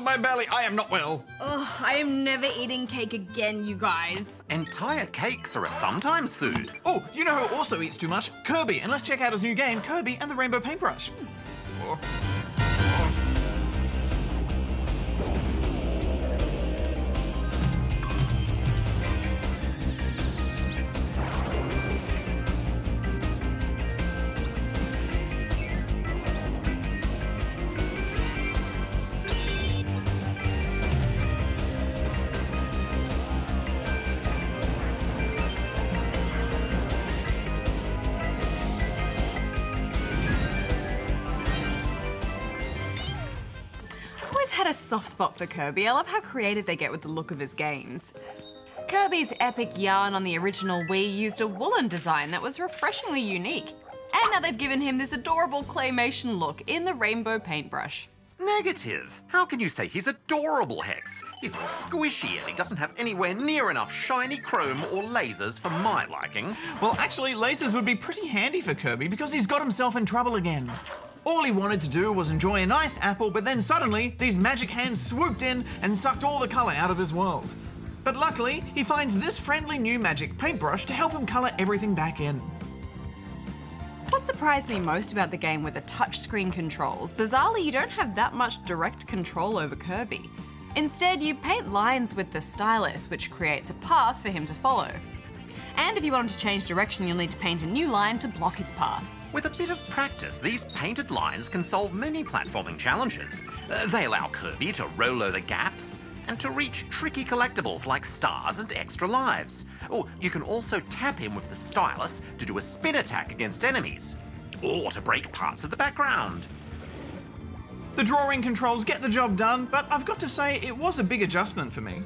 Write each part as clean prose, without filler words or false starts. on my belly. I am not well. Ugh, I am never eating cake again, you guys. Entire cakes are a sometimes food. Oh, you know who also eats too much? Kirby. And let's check out his new game, Kirby and the Rainbow Paintbrush. A soft spot for Kirby. I love how creative they get with the look of his games. Kirby's Epic Yarn on the original Wii used a woolen design that was refreshingly unique. And now they've given him this adorable claymation look in the Rainbow Paintbrush. Negative. How can you say he's adorable, Hex? He's all squishy and he doesn't have anywhere near enough shiny chrome or lasers for my liking. Well, actually, lasers would be pretty handy for Kirby because he's got himself in trouble again. All he wanted to do was enjoy a nice apple, but then suddenly, these magic hands swooped in and sucked all the colour out of his world. But luckily, he finds this friendly new magic paintbrush to help him colour everything back in. What surprised me most about the game were the touchscreen controls. Bizarrely, you don't have that much direct control over Kirby. Instead, you paint lines with the stylus, which creates a path for him to follow. And if you want him to change direction, you'll need to paint a new line to block his path. With a bit of practice, these painted lines can solve many platforming challenges. They allow Kirby to roll over gaps and to reach tricky collectibles like stars and extra lives. Or you can also tap him with the stylus to do a spin attack against enemies, or to break parts of the background. The drawing controls get the job done, but I've got to say it was a big adjustment for me.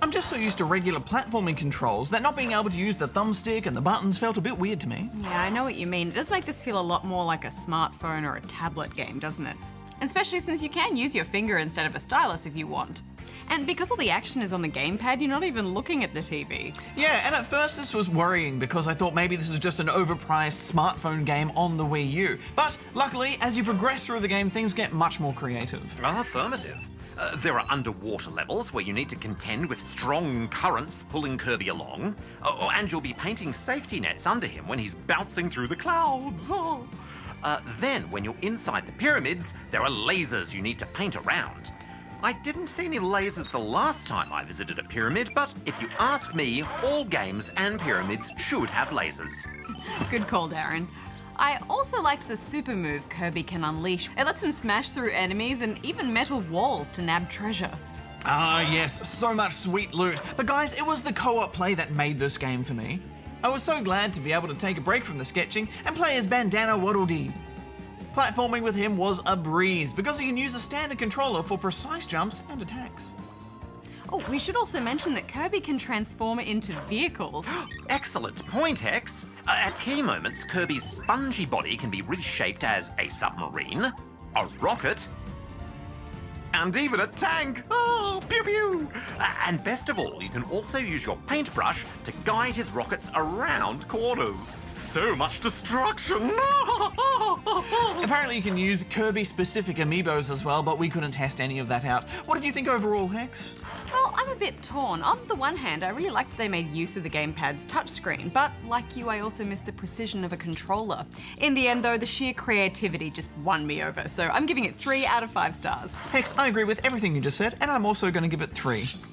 I'm just so used to regular platforming controls that not being able to use the thumbstick and the buttons felt a bit weird to me. Yeah, I know what you mean. It does make this feel a lot more like a smartphone or a tablet game, doesn't it? Especially since you can use your finger instead of a stylus if you want. And because all the action is on the gamepad, you're not even looking at the TV. Yeah, and at first this was worrying because I thought maybe this is just an overpriced smartphone game on the Wii U. But luckily, as you progress through the game, things get much more creative. Affirmative. There are underwater levels where you need to contend with strong currents pulling Kirby along, and you'll be painting safety nets under him when he's bouncing through the clouds. Oh. Then, when you're inside the pyramids, there are lasers you need to paint around. I didn't see any lasers the last time I visited a pyramid, but if you ask me, all games and pyramids should have lasers. Good call, Darren. I also liked the super move Kirby can unleash. It lets him smash through enemies and even metal walls to nab treasure. Ah yes, so much sweet loot. But guys, it was the co-op play that made this game for me. I was so glad to be able to take a break from the sketching and play as Bandana Waddle Dee. Platforming with him was a breeze because he can use a standard controller for precise jumps and attacks. Oh, we should also mention that Kirby can transform into vehicles. Excellent point, Hex. At key moments, Kirby's spongy body can be reshaped as a submarine, a rocket, and even a tank. Oh, pew pew! And best of all, you can also use your paintbrush to guide his rockets around corners. So much destruction! Apparently you can use Kirby-specific amiibos as well, but we couldn't test any of that out. What did you think overall, Hex? Well, I'm a bit torn. On the one hand, I really liked that they made use of the gamepad's touchscreen, but like you, I also missed the precision of a controller. In the end, though, the sheer creativity just won me over, so I'm giving it 3 out of 5 stars. Hex, I agree with everything you just said, and I'm also going to give it 3.